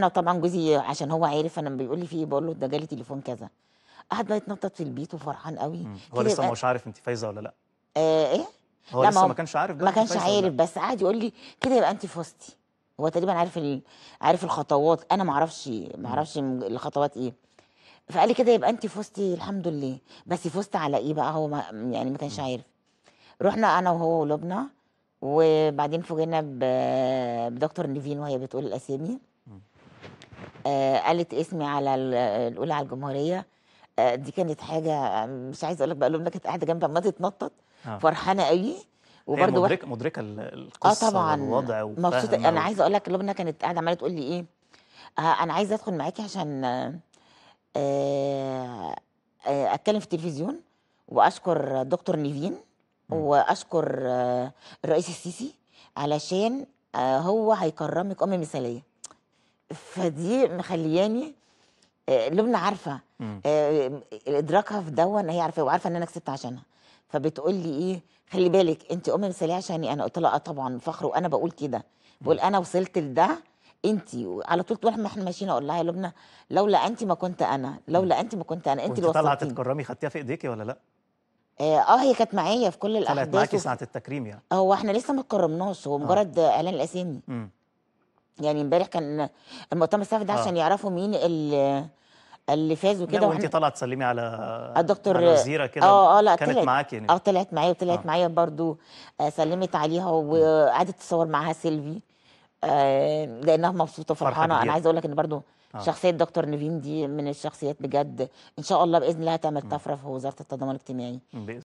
انا طبعا جوزي عشان هو عارف انا بيقول لي في ايه، بقول له ده جالي تليفون كذا. قعد بقى يتنطط في البيت وفرحان قوي. هو لسه مش عارف انت فايزه ولا لا؟ ايه؟ هو لسه ما كانش عارف، ما كانش عارف، بس قعد يقول لي كده يبقى انت في وسطي. هو تقريبا عارف الخطوات، انا ما اعرفش الخطوات ايه. فقال لي كده يبقى انت في وسطي، الحمد لله. بس في وسطي على ايه بقى؟ هو يعني ما كانش عارف. رحنا انا وهو ولبنى، وبعدين فوجئنا بدكتور نيفين وهي بتقول الاسامي. قالت اسمي على الاولى على الجمهوريه. دي كانت حاجه مش عايزه اقول لك بقى. لبنى كانت قاعده جنبي ما تتنطط فرحانه قوي، وبرده مدركه القصه طبعا والوضع مبسوطه. انا عايزه اقول لك لبنى كانت قاعده عماله تقول لي ايه، انا عايزه ادخل معاكي عشان اتكلم في التلفزيون واشكر دكتور نيفين واشكر الرئيس السيسي علشان هو هيكرمك مثاليه. فدي مخلياني لبنى عارفه ادراكها في دون، هي عارفه وعارفه ان انا كسبت عشانها. فبتقول لي ايه، خلي بالك انت مثاليه عشاني. انا قلت لها اه طبعا فخر، وانا بقول كده، بقول انا وصلت لده انت على طول. طول ما احنا ماشيين اقول لها يا لبنى لولا انت ما كنت انا، لولا انت ما كنت انا، انت اللي وصلتيني. طلعت تتكرمي، خدتيها في ايديكي ولا لا؟ هي كانت معايا في كل الاحداث. طلعت معاكي ساعه التكريم يعني؟ هو احنا لسه ما اتكرمناش، هو مجرد اعلان الاسامي. يعني امبارح كان المؤتمر الصحفي ده عشان يعرفوا مين اللي فاز وكده. وانت طلعت تسلمي على الدكتور زيره كده؟ لا كانت معاكي يعني؟ طلعت معايا، وطلعت معايا برضو سلمت عليها وقعدت تصور معاها سيلفي لانها مبسوطه فرحانه. انا عايزه اقول لك ان برضو شخصيه دكتور نيفين دي من الشخصيات بجد ان شاء الله باذن الله هتعمل طفره في وزاره التضامن الاجتماعي.